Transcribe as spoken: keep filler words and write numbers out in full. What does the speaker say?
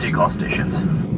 takeoff stations.